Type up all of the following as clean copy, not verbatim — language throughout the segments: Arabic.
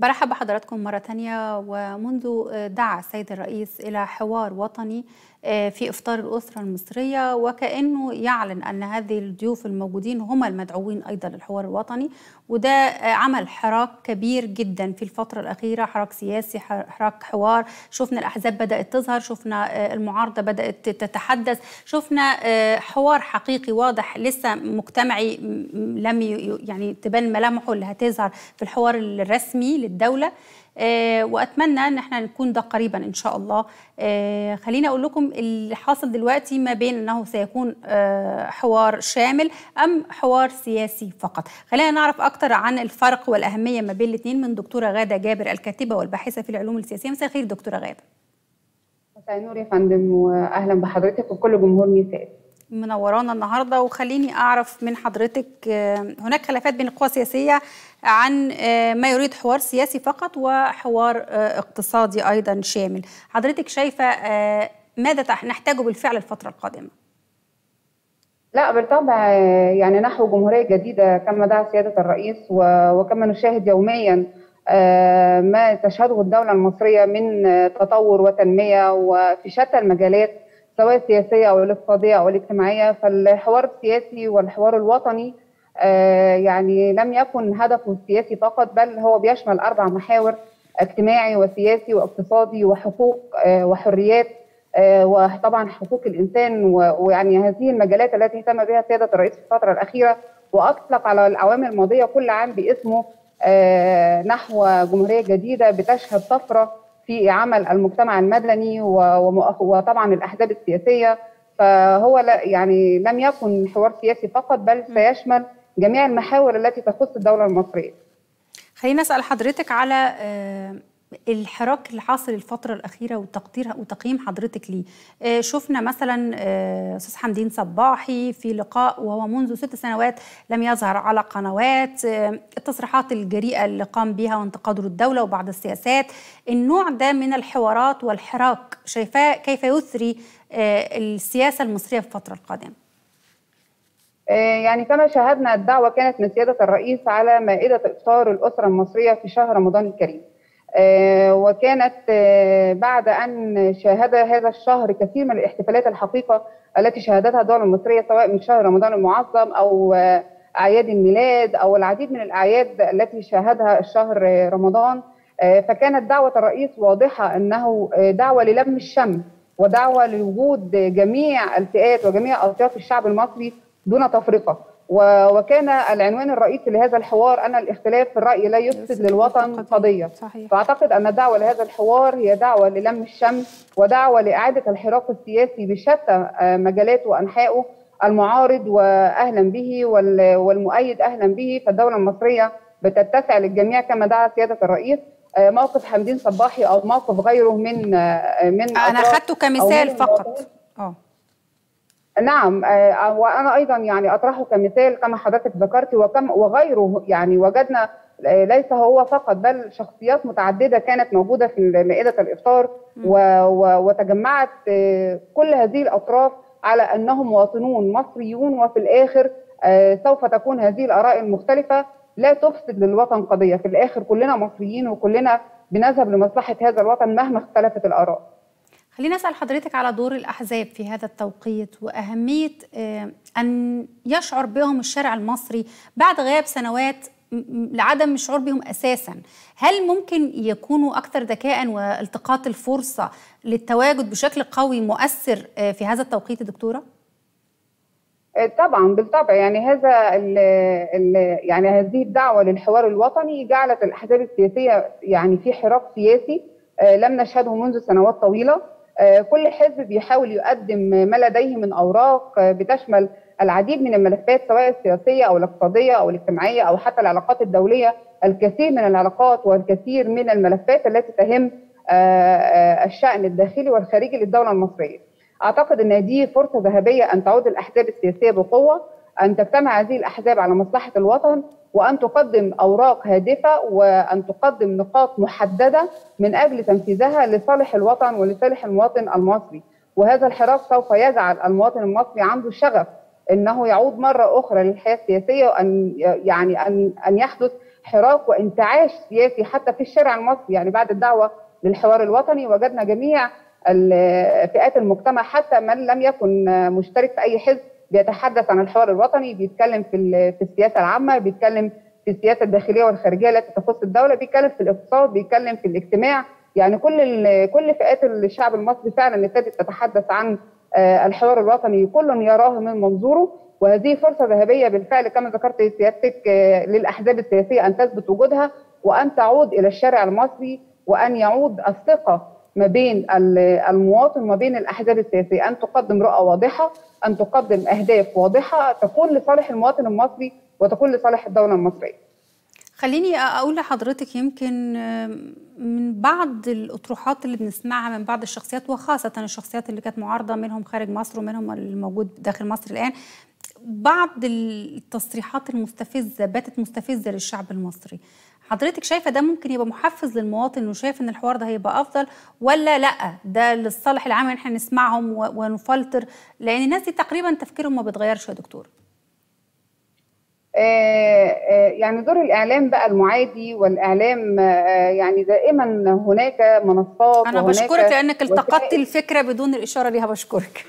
برحب بحضراتكم مرة تانية. ومنذ دعا السيد الرئيس إلى حوار وطني في إفطار الأسرة المصرية، وكأنه يعلن أن هذه الضيوف الموجودين هم المدعوين أيضا للحوار الوطني، وده عمل حراك كبير جدا في الفترة الأخيرة، حراك سياسي، حراك حوار. شفنا الأحزاب بدأت تظهر، شفنا المعارضة بدأت تتحدث، شفنا حوار حقيقي واضح لسه مجتمعي لم يعني تبان ملامحه اللي هتظهر في الحوار الرسمي للدولة. وأتمنى أن احنا نكون ده قريبا إن شاء الله. خلينا أقول لكم اللي حاصل دلوقتي ما بين أنه سيكون حوار شامل أم حوار سياسي فقط. خلينا نعرف أكتر عن الفرق والأهمية ما بين الاثنين من دكتورة غادة جابر، الكاتبة والباحثة في العلوم السياسية. مساء الخير دكتورة غادة. مساء النور يا فندم، وأهلا بحضرتك وكل جمهور نساء منورانا النهارده. وخليني اعرف من حضرتك، هناك خلافات بين القوى السياسيه عن ما يريد حوار سياسي فقط وحوار اقتصادي ايضا شامل، حضرتك شايفه ماذا نحتاجه بالفعل الفتره القادمه؟ لا بالطبع، يعني نحو جمهوريه جديده كما دعا سياده الرئيس، وكما نشاهد يوميا ما تشهده الدوله المصريه من تطور وتنميه وفي شتى المجالات سواء السياسية أو الاقتصادية أو الاجتماعية. فالحوار السياسي والحوار الوطني يعني لم يكن هدفه السياسي فقط، بل هو بيشمل 4 محاور: اجتماعي وسياسي واقتصادي وحقوق وحريات، وطبعا حقوق الإنسان. ويعني هذه المجالات التي اهتم بها سيادة الرئيس في الفترة الأخيرة، وأطلق على الأعوام الماضية كل عام باسمه نحو جمهورية جديدة، بتشهد طفرة في عمل المجتمع المدني وطبعا الأحزاب السياسية. فهو يعني لم يكن حوار سياسي فقط، بل سيشمل جميع المحاور التي تخص الدولة المصرية. خلينا أسأل حضرتك على الحراك اللي حاصل الفترة الأخيرة والتقدير وتقييم حضرتك ليه. شفنا مثلا أستاذ حمدين صباحي في لقاء، وهو منذ 6 سنوات لم يظهر على قنوات، التصريحات الجريئة اللي قام بها وانتقاده للدولة وبعض السياسات. النوع ده من الحوارات والحراك شايفاه كيف يثري السياسة المصرية في الفترة القادمة؟ يعني كما شاهدنا الدعوة كانت من سيادة الرئيس على مائدة إفطار الأسرة المصرية في شهر رمضان الكريم، وكانت بعد أن شاهد هذا الشهر كثير من الاحتفالات الحقيقة التي شهدتها الدولة المصرية، سواء من شهر رمضان المعظم أو أعياد الميلاد أو العديد من الأعياد التي شاهدها الشهر رمضان. فكانت دعوة الرئيس واضحة أنه دعوة للم الشمل، ودعوة لوجود جميع الفئات وجميع أطياف الشعب المصري دون تفرقة. وكان العنوان الرئيسي لهذا الحوار أن الاختلاف في الرأي لا يفسد للوطن قضية. فأعتقد أن الدعوة لهذا الحوار هي دعوة للم الشمل، ودعوة لإعادة الحراك السياسي بشتى مجالاته وأنحائه. المعارض وأهلا به، والمؤيد أهلا به. فالدولة المصرية بتتسع للجميع كما دعا سيادة الرئيس. موقف حمدين صباحي أو موقف غيره من أنا أخذته كمثال فقط. نعم، وأنا أيضا يعني أطرحه كمثال كما حضرتك ذكرتي، وغيره. يعني وجدنا ليس هو فقط، بل شخصيات متعددة كانت موجودة في مائدة الإفطار، وتجمعت كل هذه الأطراف على أنهم مواطنون مصريون، وفي الآخر سوف تكون هذه الآراء المختلفة لا تفسد للوطن قضية. في الآخر كلنا مصريين، وكلنا بنذهب لمصلحة هذا الوطن مهما اختلفت الآراء. خلينا أسأل حضرتك على دور الأحزاب في هذا التوقيت، وأهمية أن يشعر بهم الشارع المصري بعد غياب سنوات لعدم الشعور بهم أساساً. هل ممكن يكونوا أكثر ذكاء والتقاط الفرصة للتواجد بشكل قوي مؤثر في هذا التوقيت دكتورة؟ طبعاً بالطبع، يعني هذا يعني هذه الدعوة للحوار الوطني جعلت الأحزاب السياسية يعني في حراك سياسي لم نشهده منذ سنوات طويلة. كل حزب بيحاول يقدم ما لديه من أوراق بتشمل العديد من الملفات سواء السياسية أو الاقتصادية أو الاجتماعية أو حتى العلاقات الدولية. الكثير من العلاقات والكثير من الملفات التي تهم الشأن الداخلي والخارجي للدولة المصرية. أعتقد أن دي فرصة ذهبية أن تعود الأحزاب السياسية بقوة، أن تجتمع هذه الأحزاب على مصلحة الوطن، وأن تقدم أوراق هادفة، وأن تقدم نقاط محددة من أجل تنفيذها لصالح الوطن ولصالح المواطن المصري. وهذا الحراك سوف يجعل المواطن المصري عنده شغف أنه يعود مرة أخرى للحياة السياسية، وأن يعني أن يحدث حراك وانتعاش سياسي حتى في الشارع المصري. يعني بعد الدعوة للحوار الوطني وجدنا جميع فئات المجتمع حتى من لم يكن مشترك في أي حزب بيتحدث عن الحوار الوطني، بيتكلم في السياسة العامة، بيتكلم في السياسة الداخلية والخارجية التي تخص الدولة، بيتكلم في الاقتصاد، بيتكلم في الاجتماع. يعني كل فئات الشعب المصري فعلا ابتدت تتحدث عن الحوار الوطني، كل يراه من منظوره. وهذه فرصة ذهبية بالفعل كما ذكرت سيادتك للأحزاب السياسية أن تثبت وجودها وأن تعود إلى الشارع المصري، وأن يعود الثقة ما بين المواطن وما بين الأحزاب السياسية، أن تقدم رؤى واضحة، أن تقدم أهداف واضحة تكون لصالح المواطن المصري وتكون لصالح الدولة المصرية. خليني أقول لحضرتك يمكن من بعض الأطروحات اللي بنسمعها من بعض الشخصيات، وخاصة الشخصيات اللي كانت معارضة منهم خارج مصر ومنهم الموجود داخل مصر الآن، بعض التصريحات المستفزة باتت مستفزة للشعب المصري. حضرتك شايفة ده ممكن يبقى محفز للمواطن وشايف إن الحوار ده هيبقى أفضل، ولا لأ ده للصالح العام إن احنا نسمعهم ونفلتر، لأن الناس دي تقريبا تفكيرهم ما بيتغيرش يا دكتور؟ يعني دور الإعلام بقى المعادي والإعلام، يعني دائما هناك منصات. أنا بشكرك لأنك التقطت الفكرة بدون الإشارة ليها، بشكرك.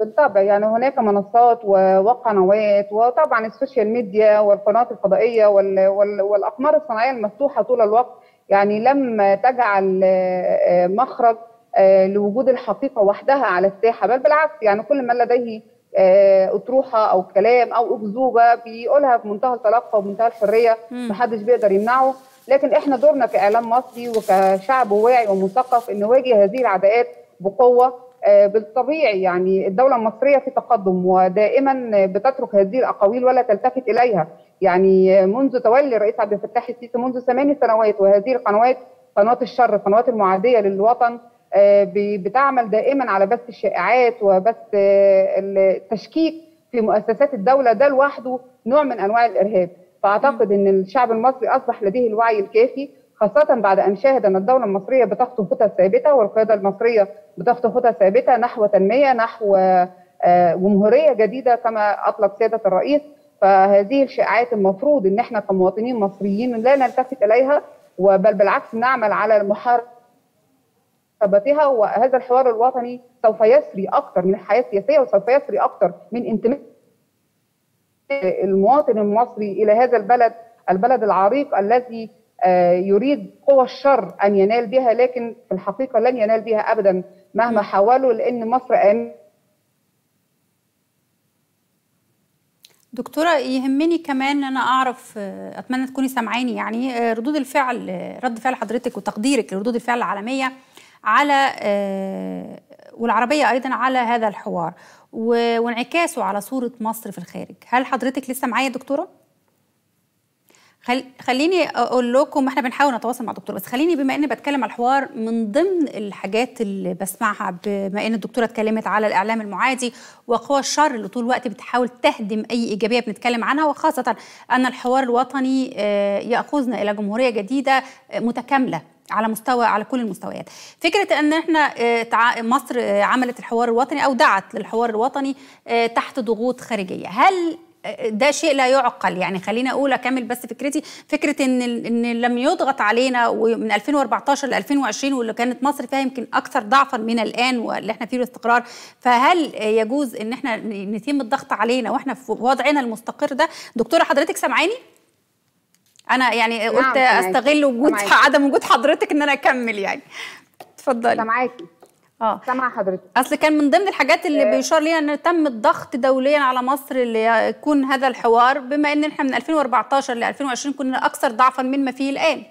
بالطبع يعني هناك منصات وقنوات، وطبعا السوشيال ميديا والقنوات الفضائية والأقمار الصناعية المفتوحة طول الوقت، يعني لم تجعل مخرج لوجود الحقيقة وحدها على الساحة، بل بالعكس. يعني كل من لديه أطروحة أو كلام أو أكذوبة بيقولها بمنتهى الطلاقة وبمنتهى الحرية، محدش بيقدر يمنعه. لكن إحنا دورنا كإعلام مصري وكشعب واعي ومثقف إن نواجه هذه العداءات بقوة. بالطبيعي يعني الدولة المصرية في تقدم، ودائما بتترك هذه الأقاويل ولا تلتفت إليها. يعني منذ تولي الرئيس عبد الفتاح السيسي منذ 8 سنوات، وهذه القنوات قنوات الشر، قنوات المعادية للوطن، بتعمل دائما على بث الشائعات وبث التشكيك في مؤسسات الدولة، ده لوحده نوع من أنواع الإرهاب. فأعتقد أن الشعب المصري أصبح لديه الوعي الكافي، خاصة بعد أن شاهد أن الدولة المصرية بتخطو خطى ثابتة، والقيادة المصرية بتخطو خطى ثابتة نحو تنمية، نحو جمهورية جديدة كما أطلق سيادة الرئيس. فهذه الشائعات المفروض أن احنا كمواطنين مصريين لا نلتفت إليها، بل بالعكس نعمل على المحاربة ثبتها. وهذا الحوار الوطني سوف يسري اكثر من الحياه السياسيه، وسوف يسري اكثر من انتماء المواطن المصري الى هذا البلد العريق الذي يريد قوى الشر ان ينال بها، لكن في الحقيقه لن ينال بها ابدا مهما حاولوا، لان مصر آمنة. دكتورة يهمني كمان أنا أعرف، أتمنى تكوني سامعاني، يعني ردود الفعل، رد فعل حضرتك وتقديرك لردود الفعل العالمية على والعربية أيضا على هذا الحوار وانعكاسه على صورة مصر في الخارج. هل حضرتك لسه معايا دكتورة؟ خليني أقول لكم، إحنا بنحاول نتواصل مع الدكتور، بس خليني بما إني بتكلم على الحوار، من ضمن الحاجات اللي بسمعها بما إن الدكتورة اتكلمت على الإعلام المعادي وقوى الشر اللي طول الوقت بتحاول تهدم أي إيجابية بنتكلم عنها، وخاصة أن الحوار الوطني يأخذنا إلى جمهورية جديدة متكاملة على كل المستويات. فكرة أن احنا مصر عملت الحوار الوطني أو دعت للحوار الوطني تحت ضغوط خارجية، هل ده شيء لا يعقل؟ يعني خلينا اقول اكمل بس فكرتي، فكره ان لم يضغط علينا من 2014 ل 2020 واللي كانت مصر فيها يمكن اكثر ضعفا من الان واللي احنا فيه الاستقرار، فهل يجوز ان احنا نتم الضغط علينا واحنا في وضعنا المستقر ده؟ دكتوره حضرتك سامعاني؟ انا يعني قلت استغل وجود عدم وجود حضرتك ان انا اكمل، يعني اتفضلي. سامعاكي. سامعه حضرتك. اصل كان من ضمن الحاجات اللي بيشار ليها ان تم الضغط دوليا على مصر ليكون هذا الحوار، بما ان احنا من 2014 ل 2020 كنا اكثر ضعفا مما فيه الان.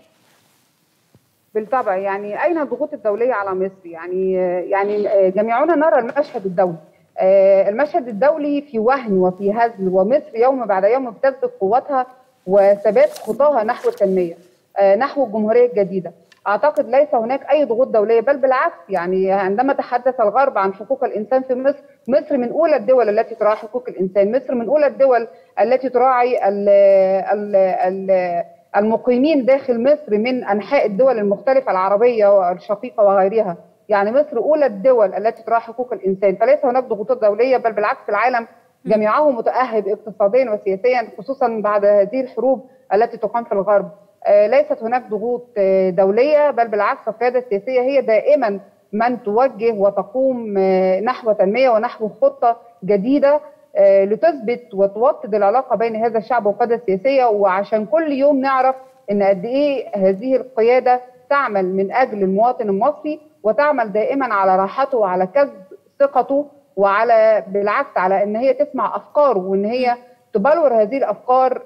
بالطبع، يعني اين الضغوط الدوليه على مصر؟ يعني جميعنا نرى المشهد الدولي. المشهد الدولي في وهن وفي هزل، ومصر يوم بعد يوم بتثبت قوتها وثبات خطاها نحو التنميه، نحو الجمهوريه الجديده. أعتقد ليس هناك أي ضغوط دولية، بل بالعكس. يعني عندما تحدث الغرب عن حقوق الإنسان في مصر، مصر من أولى الدول التي تراعي حقوق الإنسان، مصر من أولى الدول التي تراعي المقيمين داخل مصر من أنحاء الدول المختلفة العربية والشقيقة وغيرها. يعني مصر أولى الدول التي تراعي حقوق الإنسان، فليس هناك ضغوطات دولية، بل بالعكس العالم جميعه متأهب اقتصاديا وسياسيا، خصوصا بعد هذه الحروب التي تقام في الغرب ليست هناك ضغوط دولية، بل بالعكس القيادة السياسية هي دائما من توجه وتقوم نحو تنمية ونحو خطة جديدة لتثبت وتوطد العلاقة بين هذا الشعب والقيادة السياسية. وعشان كل يوم نعرف ان قد ايه هذه القيادة تعمل من اجل المواطن المصري، وتعمل دائما على راحته وعلى كسب ثقته، وعلى بالعكس على ان هي تسمع افكاره، وان هي تبلور هذه الافكار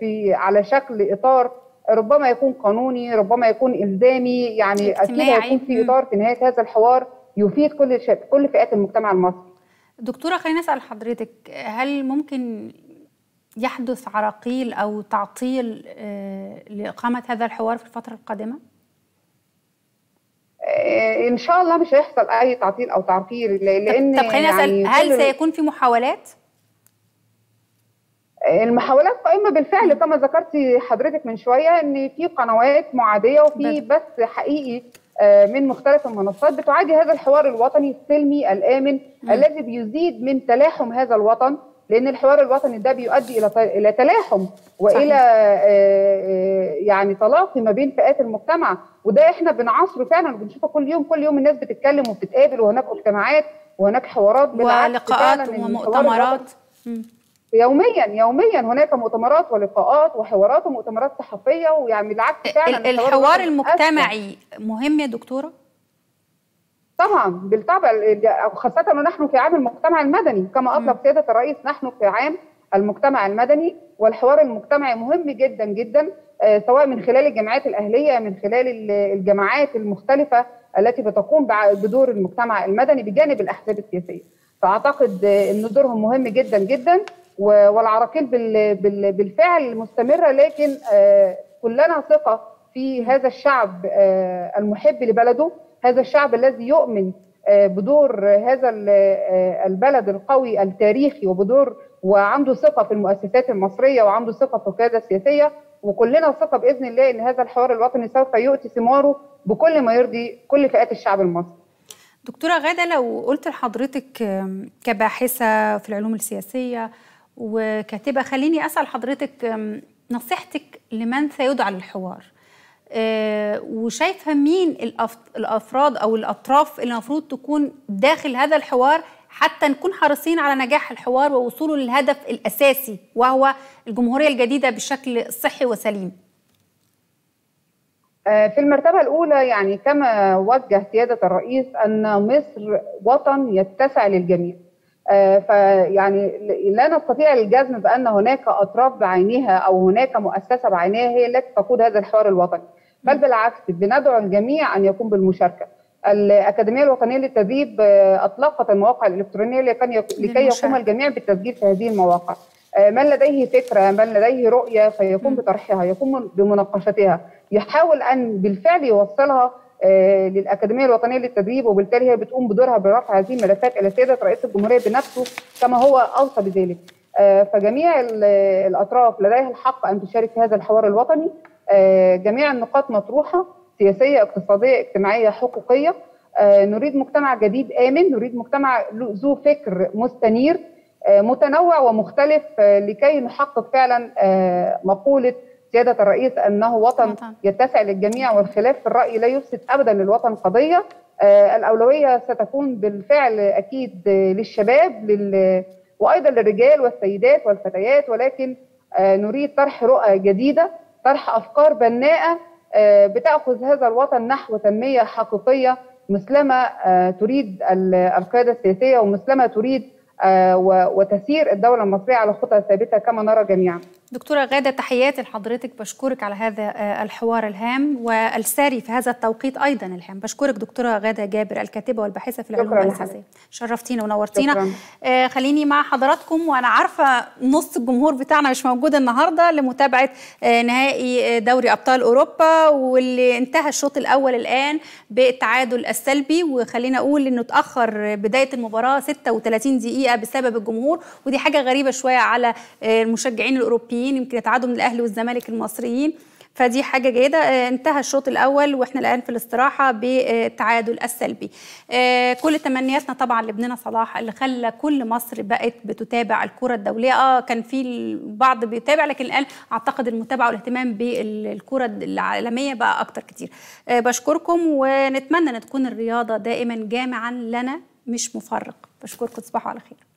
في على شكل اطار ربما يكون قانوني، ربما يكون الزامي، يعني اكيد هيكون في اطار في نهايه هذا الحوار يفيد كل فئات المجتمع المصري. دكتوره، خلينا نسال حضرتك، هل ممكن يحدث عراقيل او تعطيل لاقامه هذا الحوار في الفتره القادمه؟ ان شاء الله مش هيحصل اي تعطيل او تعطيل، لان طب خلينا نسال، يعني هل سيكون في محاولات؟ المحاولات قائمه بالفعل كما ذكرتي حضرتك من شويه، ان في قنوات معاديه وفي بث حقيقي من مختلف المنصات بتعادي هذا الحوار الوطني السلمي الامن الذي بيزيد من تلاحم هذا الوطن، لان الحوار الوطني ده بيؤدي الى تلاحم والى يعني تلاقي ما بين فئات المجتمع، وده احنا بنعصره فعلا وبنشوفه كل يوم الناس بتتكلم وبتتقابل، وهناك اجتماعات وهناك حوارات ولقاءات ومؤتمرات يوميا هناك مؤتمرات ولقاءات وحوارات ومؤتمرات صحفيه، ويعني بالعكس فعلا الحوار المجتمعي مهم يا دكتوره. طبعا بالطبع، خاصه ونحن في عام المجتمع المدني كما اطلق سياده الرئيس، نحن في عام المجتمع المدني، والحوار المجتمعي مهم جدا جدا، سواء من خلال الجمعيات الاهليه، من خلال الجماعات المختلفه التي بتقوم بدور المجتمع المدني بجانب الاحزاب السياسيه. فاعتقد ان دورهم مهم جدا جدا، والعراقيل بالفعل مستمره، لكن كلنا ثقه في هذا الشعب المحب لبلده، هذا الشعب الذي يؤمن بدور هذا البلد القوي التاريخي وبدور، وعنده ثقه في المؤسسات المصريه وعنده ثقه في القياده السياسيه، وكلنا ثقه باذن الله ان هذا الحوار الوطني سوف يؤتي ثماره بكل ما يرضي كل فئات الشعب المصري. دكتورة غادة، لو قلت لحضرتك كباحثة في العلوم السياسية وكاتبة، خليني أسأل حضرتك نصيحتك لمن سيدعى للحوار، وشايفة مين الأفراد أو الأطراف اللي المفروض تكون داخل هذا الحوار حتى نكون حريصين على نجاح الحوار ووصوله للهدف الأساسي وهو الجمهورية الجديدة بشكل صحي وسليم؟ في المرتبة الأولى، يعني كما وجه سيادة الرئيس، أن مصر وطن يتسع للجميع، فيعني لا نستطيع الجزم بأن هناك أطراف بعينها أو هناك مؤسسة بعينها هي التي تقود هذا الحوار الوطني، بل بالعكس بندعو الجميع أن يقوم بالمشاركة. الأكاديمية الوطنية للتدريب أطلقت المواقع الإلكترونية لكي يقوم الجميع بالتسجيل في هذه المواقع. من لديه فكرة، من لديه رؤية، فيقوم بطرحها، يقوم بمناقشتها، يحاول أن بالفعل يوصلها للأكاديمية الوطنية للتدريب، وبالتالي هي بتقوم بدورها برفع هذه الملفات إلى سيادة رئيس الجمهورية بنفسه كما هو أوصى بذلك. فجميع الأطراف لديها الحق أن تشارك في هذا الحوار الوطني. جميع النقاط مطروحة، سياسية، اقتصادية، اجتماعية، حقوقية. نريد مجتمع جديد آمن، نريد مجتمع ذو فكر مستنير متنوع ومختلف، لكي نحقق فعلا مقولة سيادة الرئيس أنه وطن يتسع للجميع، والخلاف في الرأي لا يفسد أبدا للوطن قضية. الأولوية ستكون بالفعل أكيد للشباب وأيضا للرجال والسيدات والفتيات، ولكن نريد طرح رؤى جديدة، طرح أفكار بناءة بتأخذ هذا الوطن نحو تنمية حقيقية، مثلما تريد القيادة السياسية ومثلما تريد وتسير الدولة المصرية على خطة ثابتة كما نرى جميعا. دكتورة غادة، تحياتي لحضرتك، بشكرك على هذا الحوار الهام والساري في هذا التوقيت أيضا الهام. بشكرك دكتورة غادة جابر، الكاتبة والباحثة في العلوم السياسية، شرفتينا ونورتينا. خليني مع حضراتكم، وأنا عارفة نص الجمهور بتاعنا مش موجود النهاردة لمتابعة نهائي دوري أبطال أوروبا، واللي انتهى الشوط الأول الآن بالتعادل السلبي، وخلينا أقول إنه اتأخر بداية المباراة 36 دقيقة بسبب الجمهور، ودي حاجة غريبة شوية على المشجعين الأوروبيين، يمكن يتعادوا من الأهلي والزمالك المصريين، فدي حاجة جيدة. انتهى الشوط الأول وإحنا الآن في الاستراحة بالتعادل السلبي. كل تمنياتنا طبعا لابننا صلاح اللي خلى كل مصر بقت بتتابع الكرة الدولية. كان في البعض بيتابع، لكن الآن أعتقد المتابعة والاهتمام بالكرة العالمية بقى أكتر كتير. بشكركم، ونتمنى أن تكون الرياضة دائما جامعا لنا مش مفرق. بشكركم، تصبحوا على خير.